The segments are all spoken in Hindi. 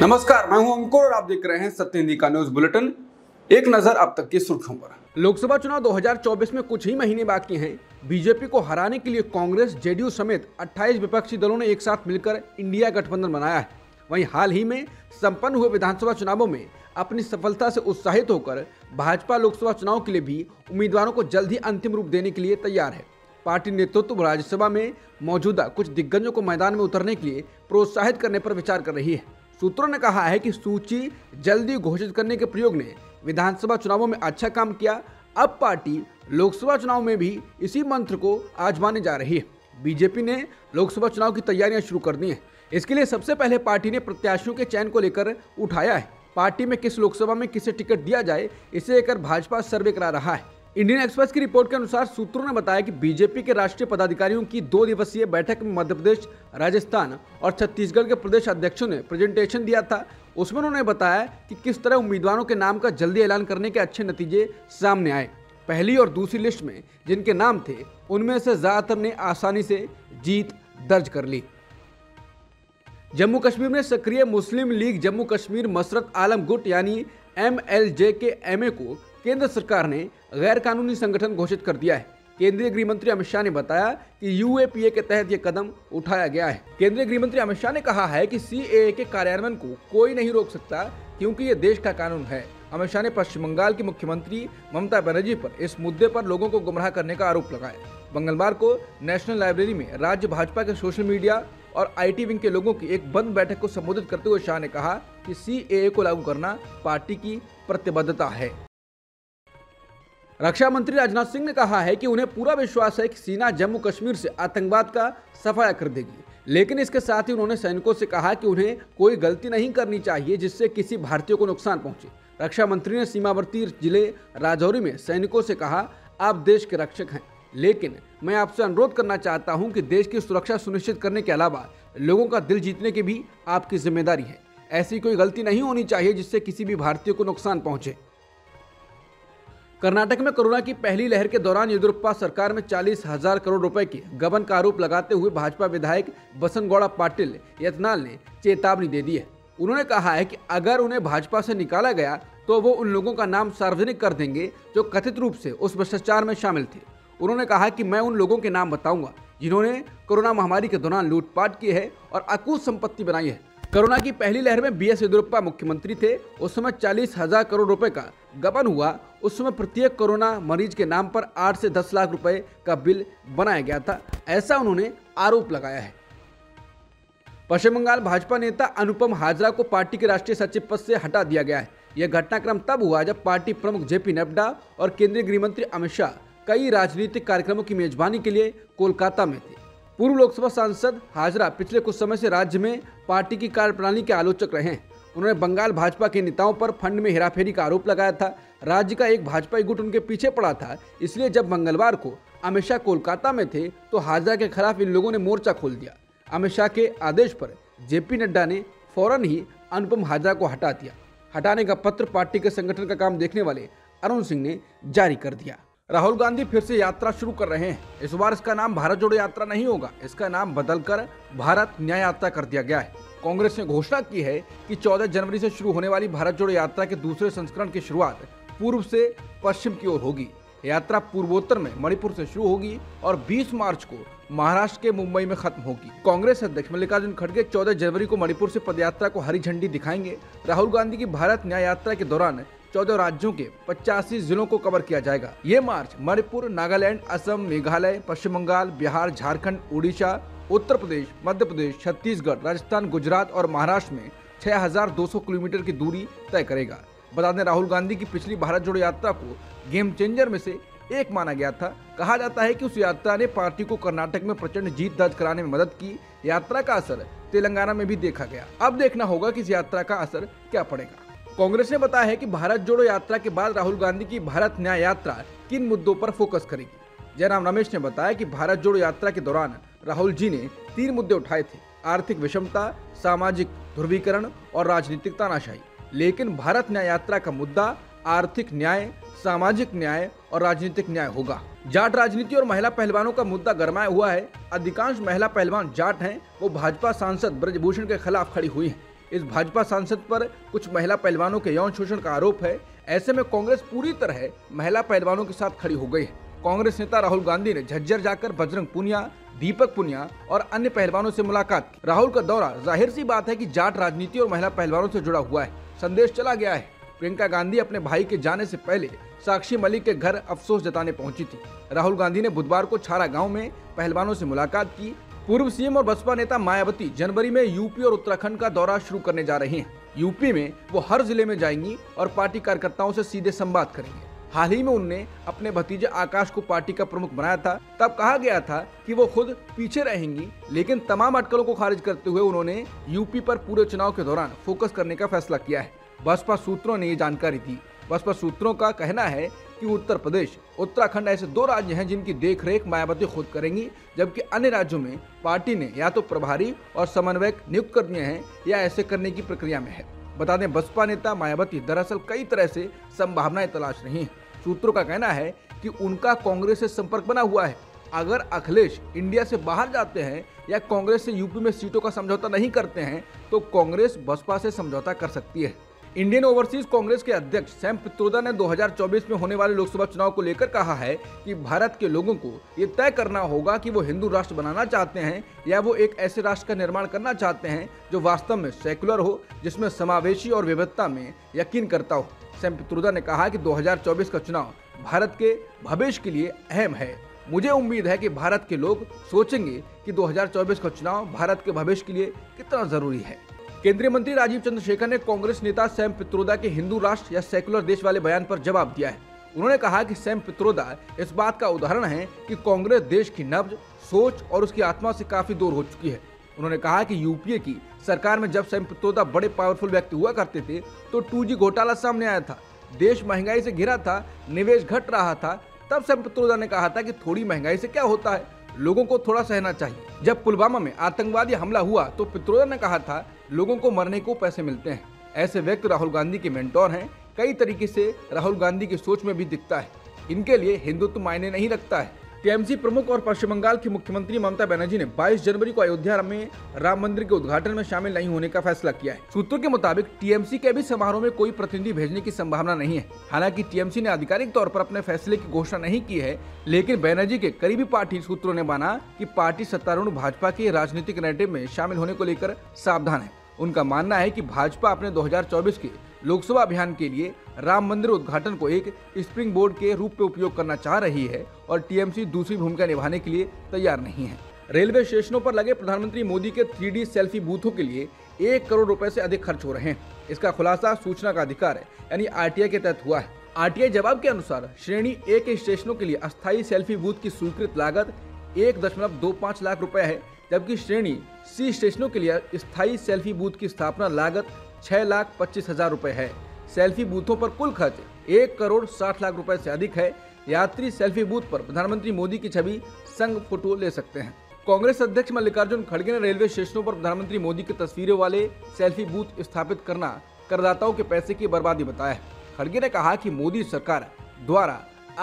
नमस्कार, मैं हूं अंकुर और आप देख रहे हैं सत्य हिंदी का न्यूज बुलेटिन। एक नजर अब तक की सुर्खियों पर। लोकसभा चुनाव 2024 में कुछ ही महीने बाकी हैं। बीजेपी को हराने के लिए कांग्रेस, जेडीयू समेत 28 विपक्षी दलों ने एक साथ मिलकर इंडिया गठबंधन बनाया है। वहीं हाल ही में संपन्न हुए विधानसभा चुनावों में अपनी सफलता से उत्साहित होकर भाजपा लोकसभा चुनाव के लिए भी उम्मीदवारों को जल्द ही अंतिम रूप देने के लिए तैयार है। पार्टी नेतृत्व राज्यसभा में मौजूदा कुछ दिग्गजों को मैदान में उतरने के लिए प्रोत्साहित करने पर विचार कर रही है। सूत्रों ने कहा है कि सूची जल्दी घोषित करने के प्रयोग ने विधानसभा चुनावों में अच्छा काम किया। अब पार्टी लोकसभा चुनाव में भी इसी मंत्र को आजमाने जा रही है। बीजेपी ने लोकसभा चुनाव की तैयारियां शुरू कर दी हैं। इसके लिए सबसे पहले पार्टी ने प्रत्याशियों के चयन को लेकर उठाया है। पार्टी में किस लोकसभा में किसे टिकट दिया जाए, इसे लेकर भाजपा सर्वे करा रहा है। इंडियन एक्सप्रेस की रिपोर्ट के अनुसार सूत्रों ने बताया कि बीजेपी के राष्ट्रीय पदाधिकारियों की 2 दिवसीय बैठक में मध्य प्रदेश, राजस्थान और छत्तीसगढ़ के प्रदेश अध्यक्षों ने प्रेजेंटेशन दिया था। उसमें उन्होंने बताया कि किस तरह उम्मीदवारों के नाम का जल्दी ऐलान करने के अच्छे नतीजे सामने आए। पहली और दूसरी लिस्ट में जिनके नाम थे, उनमें से ज्यादातर ने आसानी से जीत दर्ज कर ली। जम्मू कश्मीर में सक्रिय मुस्लिम लीग जम्मू कश्मीर मसरत आलम गुट यानी MLJ के MA को केंद्र सरकार ने गैर कानूनी संगठन घोषित कर दिया है। केंद्रीय गृह मंत्री अमित शाह ने बताया कि UAPA के तहत यह कदम उठाया गया है। केंद्रीय गृह मंत्री अमित शाह ने कहा है कि CAA के कार्यान्वयन को कोई नहीं रोक सकता, क्योंकि ये देश का कानून है। अमित शाह ने पश्चिम बंगाल की मुख्यमंत्री ममता बनर्जी पर इस मुद्दे पर लोगों को गुमराह करने का आरोप लगाया। मंगलवार को नेशनल लाइब्रेरी में राज्य भाजपा के सोशल मीडिया और IT विंग के लोगों की एक बंद बैठक को संबोधित करते हुए शाह ने कहा कि CAA को लागू करना पार्टी की प्रतिबद्धता है। रक्षा मंत्री राजनाथ सिंह ने कहा है कि उन्हें पूरा विश्वास है कि सेना जम्मू कश्मीर से आतंकवाद का सफाया कर देगी, लेकिन इसके साथ ही उन्होंने सैनिकों से कहा कि उन्हें कोई गलती नहीं करनी चाहिए जिससे किसी भारतीय को नुकसान पहुंचे। रक्षा मंत्री ने सीमावर्ती जिले राजौरी में सैनिकों से कहा, आप देश के रक्षक हैं, लेकिन मैं आपसे अनुरोध करना चाहता हूँ कि देश की सुरक्षा सुनिश्चित करने के अलावा लोगों का दिल जीतने की भी आपकी जिम्मेदारी है। ऐसी कोई गलती नहीं होनी चाहिए जिससे किसी भी भारतीय को नुकसान पहुंचे। कर्नाटक में कोरोना की पहली लहर के दौरान येदियुरप्पा सरकार में 40,000 करोड़ रुपए के गबन का आरोप लगाते हुए भाजपा विधायक बसनगौड़ा पाटिल यत्नाल ने चेतावनी दे दी है। उन्होंने कहा है कि अगर उन्हें भाजपा से निकाला गया तो वो उन लोगों का नाम सार्वजनिक कर देंगे जो कथित रूप से उस भ्रष्टाचार में शामिल थे। उन्होंने कहा कि मैं उन लोगों के नाम बताऊंगा जिन्होंने कोरोना महामारी के दौरान लूटपाट की है और अकूत संपत्ति बनाई है। कोरोना की पहली लहर में BS येदियुरप्पा मुख्यमंत्री थे। उस समय 40,000 करोड़ रुपए का गबन हुआ। उस समय प्रत्येक कोरोना मरीज के नाम पर 8 से 10 लाख रुपए का बिल बनाया गया था, ऐसा उन्होंने आरोप लगाया है। पश्चिम बंगाल भाजपा नेता अनुपम हाजरा को पार्टी के राष्ट्रीय सचिव पद से हटा दिया गया है। यह घटनाक्रम तब हुआ जब पार्टी प्रमुख JP नड्डा और केंद्रीय गृह मंत्री अमित शाह कई राजनीतिक कार्यक्रमों की मेजबानी के लिए कोलकाता में थे। पूर्व लोकसभा सांसद हाजरा पिछले कुछ समय से राज्य में पार्टी की कार्यप्रणाली के आलोचक रहे हैं। उन्होंने बंगाल भाजपा के नेताओं पर फंड में हेराफेरी का आरोप लगाया था। राज्य का एक भाजपाई गुट उनके पीछे पड़ा था, इसलिए जब मंगलवार को अमित शाह कोलकाता में थे तो हाजरा के खिलाफ इन लोगों ने मोर्चा खोल दिया। अमित शाह के आदेश पर JP नड्डा ने फौरन ही अनुपम हाजरा को हटा दिया। हटाने का पत्र पार्टी के संगठन का काम देखने वाले अरुण सिंह ने जारी कर दिया। राहुल गांधी फिर से यात्रा शुरू कर रहे हैं। इस बार इसका नाम भारत जोड़ो यात्रा नहीं होगा, इसका नाम बदलकर भारत न्याय यात्रा कर दिया गया है। कांग्रेस ने घोषणा की है कि 14 जनवरी से शुरू होने वाली भारत जोड़ो यात्रा के दूसरे संस्करण की शुरुआत पूर्व से पश्चिम की ओर होगी। यात्रा पूर्वोत्तर में मणिपुर से शुरू होगी और 20 मार्च को महाराष्ट्र के मुंबई में खत्म होगी। कांग्रेस अध्यक्ष मल्लिकार्जुन खड़गे 14 जनवरी को मणिपुर से पदयात्रा को हरी झंडी दिखाएंगे। राहुल गांधी की भारत न्याय यात्रा के दौरान 14 राज्यों के 85 जिलों को कवर किया जाएगा। ये मार्च मणिपुर, नागालैंड, असम, मेघालय, पश्चिम बंगाल, बिहार, झारखंड, उड़ीसा, उत्तर प्रदेश, मध्य प्रदेश, छत्तीसगढ़, राजस्थान, गुजरात और महाराष्ट्र में 6,200 किलोमीटर की दूरी तय करेगा। बता दें, राहुल गांधी की पिछली भारत जोड़ो यात्रा को गेम चेंजर में से एक माना गया था। कहा जाता है कि उस यात्रा ने पार्टी को कर्नाटक में प्रचंड जीत दर्ज कराने में मदद की। यात्रा का असर तेलंगाना में भी देखा गया। अब देखना होगा कि इस यात्रा का असर क्या पड़ेगा। कांग्रेस ने बताया है कि भारत जोड़ो यात्रा के बाद राहुल गांधी की भारत न्याय यात्रा किन मुद्दों पर फोकस करेगी। जयराम रमेश ने बताया कि भारत जोड़ो यात्रा के दौरान राहुल जी ने 3 मुद्दे उठाए थे: आर्थिक विषमता, सामाजिक ध्रुवीकरण और राजनीतिक तानाशाही। लेकिन भारत न्याय यात्रा का मुद्दा आर्थिक न्याय, सामाजिक न्याय और राजनीतिक न्याय होगा। जाट राजनीति और महिला पहलवानों का मुद्दा गरमाया हुआ है। अधिकांश महिला पहलवान जाट हैं, वो भाजपा सांसद ब्रजभूषण के खिलाफ खड़ी हुई हैं। इस भाजपा सांसद पर कुछ महिला पहलवानों के यौन शोषण का आरोप है। ऐसे में कांग्रेस पूरी तरह महिला पहलवानों के साथ खड़ी हो गई है। कांग्रेस नेता राहुल गांधी ने झज्जर जाकर बजरंग पुनिया, दीपक पुनिया और अन्य पहलवानों से मुलाकात की। राहुल का दौरा जाहिर सी बात है कि जाट राजनीति और महिला पहलवानों से जुड़ा हुआ है। संदेश चला गया है। प्रियंका गांधी अपने भाई के जाने से पहले साक्षी मलिक के घर अफसोस जताने पहुंची थी। राहुल गांधी ने बुधवार को छारा गाँव में पहलवानों से मुलाकात की। पूर्व सीएम और बसपा नेता मायावती जनवरी में यूपी और उत्तराखंड का दौरा शुरू करने जा रही हैं। यूपी में वो हर जिले में जाएंगी और पार्टी कार्यकर्ताओं से सीधे संवाद करेंगे। हाल ही में उनने अपने भतीजे आकाश को पार्टी का प्रमुख बनाया था। तब कहा गया था कि वो खुद पीछे रहेंगी, लेकिन तमाम अटकलों को खारिज करते हुए उन्होंने यूपी पर पूरे चुनाव के दौरान फोकस करने का फैसला किया है। बसपा सूत्रों ने ये जानकारी दी। बसपा सूत्रों का कहना है कि उत्तर प्रदेश, उत्तराखंड ऐसे दो राज्य हैं जिनकी देखरेख मायावती खुद करेंगी, जबकि अन्य राज्यों में पार्टी ने या तो प्रभारी और समन्वयक नियुक्त कर दिए हैं या ऐसे करने की प्रक्रिया में है। बता दें, बसपा नेता मायावती दरअसल कई तरह से संभावनाएं तलाश रही हैं। सूत्रों का कहना है कि उनका कांग्रेस से संपर्क बना हुआ है। अगर अखिलेश इंडिया से बाहर जाते हैं या कांग्रेस से यूपी में सीटों का समझौता नहीं करते हैं तो कांग्रेस बसपा से समझौता कर सकती है। इंडियन ओवरसीज कांग्रेस के अध्यक्ष सैम पित्रोदा ने 2024 में होने वाले लोकसभा चुनाव को लेकर कहा है कि भारत के लोगों को ये तय करना होगा कि वो हिंदू राष्ट्र बनाना चाहते हैं या वो एक ऐसे राष्ट्र का निर्माण करना चाहते हैं जो वास्तव में सेकुलर हो, जिसमें समावेशी और विविधता में यकीन करता हो। सैम पित्रोदा ने कहा कि 2024 का चुनाव भारत के भविष्य के लिए अहम है। मुझे उम्मीद है कि भारत के लोग सोचेंगे कि 2024 का चुनाव भारत के भविष्य के लिए कितना जरूरी है। केंद्रीय मंत्री राजीव चंद्रशेखर ने कांग्रेस नेता सैम पित्रोदा के हिंदू राष्ट्र या सेकुलर देश वाले बयान पर जवाब दिया है। उन्होंने कहा कि सैम पित्रोदा इस बात का उदाहरण है कि कांग्रेस देश की नब्ज, सोच और उसकी आत्मा से काफी दूर हो चुकी है। उन्होंने कहा कि यूपीए की सरकार में जब सैम पित्रोदा बड़े पावरफुल व्यक्ति हुआ करते थे तो 2G घोटाला सामने आया था। देश महंगाई से घिरा था, निवेश घट रहा था। तब सैम पित्रोदा ने कहा था कि थोड़ी महंगाई से क्या होता है, लोगों को थोड़ा सहना चाहिए। जब पुलवामा में आतंकवादी हमला हुआ तो पित्रोदा ने कहा था, लोगों को मरने को पैसे मिलते हैं। ऐसे व्यक्ति राहुल गांधी के मेंटोर हैं। कई तरीके से राहुल गांधी की सोच में भी दिखता है। इनके लिए हिंदुत्व मायने नहीं रखता है। टीएमसी प्रमुख और पश्चिम बंगाल की मुख्यमंत्री ममता बनर्जी ने 22 जनवरी को अयोध्या में राम मंदिर के उद्घाटन में शामिल नहीं होने का फैसला किया है। सूत्रों के मुताबिक टीएमसी के भी समारोह में कोई प्रतिनिधि भेजने की संभावना नहीं है। हालांकि टीएमसी ने आधिकारिक तौर पर अपने फैसले की घोषणा नहीं की है, लेकिन बनर्जी के करीबी पार्टी सूत्रों ने माना कि पार्टी सत्तारूढ़ भाजपा के राजनीतिक नैरेटिव में शामिल होने को लेकर सावधान है। उनका मानना है कि भाजपा अपने 2024 के लोकसभा अभियान के लिए राम मंदिर उद्घाटन को एक स्प्रिंग बोर्ड के रूप में उपयोग करना चाह रही है और टीएमसी दूसरी भूमिका निभाने के लिए तैयार नहीं है। रेलवे स्टेशनों पर लगे प्रधानमंत्री मोदी के 3D सेल्फी बूथों के लिए 1 करोड़ रुपए से अधिक खर्च हो रहे हैं। इसका खुलासा सूचना का अधिकार है यानी RTI के तहत हुआ है। RTI जवाब के अनुसार श्रेणी A के स्टेशनों के लिए अस्थायी सेल्फी बूथ की स्वीकृत लागत 1.25 लाख रुपए है, जबकि श्रेणी C स्टेशनों के लिए स्थायी सेल्फी बूथ की स्थापना लागत 6,25,000 रुपए है। सेल्फी बूथों पर कुल खर्च 1.60 करोड़ रुपए से अधिक है। यात्री सेल्फी बूथ पर प्रधानमंत्री मोदी की छवि संग फोटो ले सकते हैं। कांग्रेस अध्यक्ष मल्लिकार्जुन खड़गे ने रेलवे स्टेशनों पर प्रधानमंत्री मोदी की तस्वीरों वाले सेल्फी बूथ स्थापित करना करदाताओं के पैसे की बर्बादी बताया। खड़गे ने कहा कि मोदी सरकार द्वारा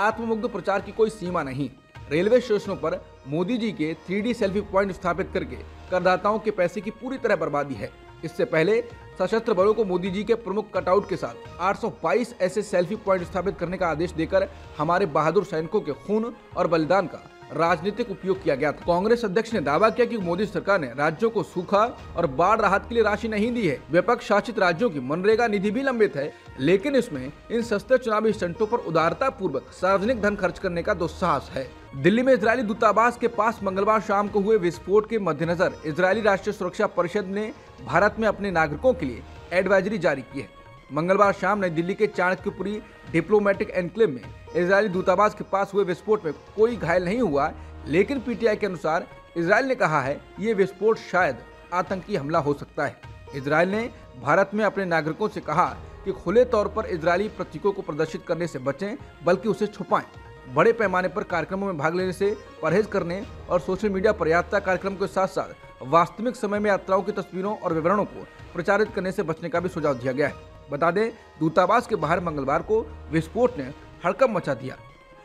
आत्ममुग्ध प्रचार की कोई सीमा नहीं। रेलवे स्टेशनों पर मोदी जी के 3D सेल्फी पॉइंट स्थापित करके करदाताओं के पैसे की पूरी तरह बर्बादी है। इससे पहले सशस्त्र बलों को मोदी जी के प्रमुख कटआउट के साथ 822 ऐसे सेल्फी पॉइंट स्थापित करने का आदेश देकर हमारे बहादुर सैनिकों के खून और बलिदान का राजनीतिक उपयोग किया गया था। कांग्रेस अध्यक्ष ने दावा किया कि मोदी सरकार ने राज्यों को सूखा और बाढ़ राहत के लिए राशि नहीं दी है। विपक्ष शासित राज्यों की मनरेगा निधि भी लंबित है, लेकिन इसमें इन सस्ते चुनावी स्टंटों पर उदारता पूर्वक सार्वजनिक धन खर्च करने का दुस्साहस है। दिल्ली में इजरायली दूतावास के पास मंगलवार शाम को हुए विस्फोट के मद्देनजर इजरायली राष्ट्रीय सुरक्षा परिषद ने भारत में अपने नागरिकों के लिए एडवाइजरी जारी की है। मंगलवार शाम नई दिल्ली के चाणक्यपुरी डिप्लोमेटिक एनक्लेव में इजरायली दूतावास के पास हुए विस्फोट में कोई घायल नहीं हुआ, लेकिन पीटीआई के अनुसार इजरायल ने कहा है ये विस्फोट शायद आतंकी हमला हो सकता है। इजरायल ने भारत में अपने नागरिकों से कहा कि खुले तौर पर इजरायली प्रतीकों को प्रदर्शित करने से बचें, बल्कि उसे छुपाएं। बड़े पैमाने पर कार्यक्रमों में भाग लेने से परहेज करने और सोशल मीडिया पर यात्रा कार्यक्रम के साथ साथ वास्तविक समय में यात्राओं की तस्वीरों और विवरणों को प्रचारित करने से बचने का भी सुझाव दिया गया है। बता दें, दूतावास के बाहर मंगलवार को विस्फोट ने हड़कंप मचा दिया।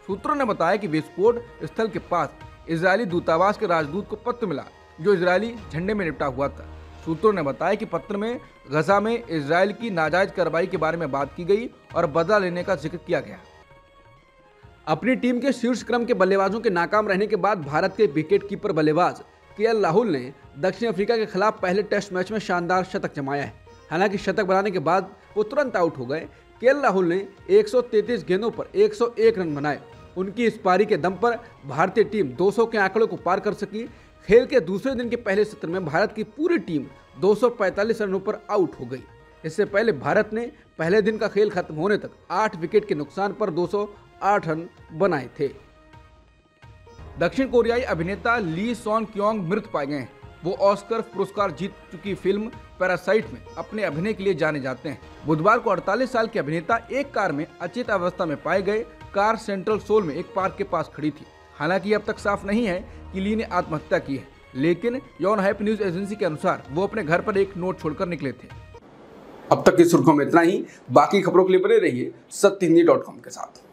सूत्रों ने बताया कि विस्फोट स्थल के पास इजरायली दूतावास के राजदूत को पत्र मिला जो इजरायली झंडे में निपटा हुआ था। सूत्रों ने बताया कि पत्र में गजा में इजराइल की नाजायज कार्रवाई के बारे में बात की गई और बदला लेने का जिक्र किया गया। अपनी टीम के शीर्ष क्रम के बल्लेबाजों के नाकाम रहने के बाद भारत के विकेटकीपर बल्लेबाज केएल राहुल ने दक्षिण अफ्रीका के खिलाफ पहले टेस्ट मैच में शानदार शतक जमाया है। हालांकि शतक बनाने के बाद वो तुरंत आउट हो गए। केएल राहुल ने 133 गेंदों पर 101 रन बनाए। उनकी इस पारी के दम पर भारतीय टीम 200 के आंकड़े को पार कर सकी। खेल के दूसरे दिन के पहले सत्र में भारत की पूरी टीम 245 रनों पर आउट हो गई। इससे पहले भारत ने पहले दिन का खेल खत्म होने तक 8 विकेट के नुकसान पर 208 रन बनाए थे। दक्षिण कोरियाई अभिनेता ली सॉन क्योंग मृत पाए गए हैं। वो ऑस्कर पुरस्कार जीत चुकी फिल्म पैरासाइट में अपने अभिनय के लिए जाने जाते हैं। बुधवार को 48 साल के अभिनेता एक कार में अचेत अवस्था में पाए गए। कार सेंट्रल सोल में एक पार्क के पास खड़ी थी। हालांकि अब तक साफ नहीं है कि ली ने आत्महत्या की है, लेकिन यौन हाइप न्यूज एजेंसी के अनुसार वो अपने घर पर एक नोट छोड़कर निकले थे। अब तक की सुर्खों में इतना ही। बाकी खबरों के लिए बने रहिए सत्य हिंदी.com के साथ।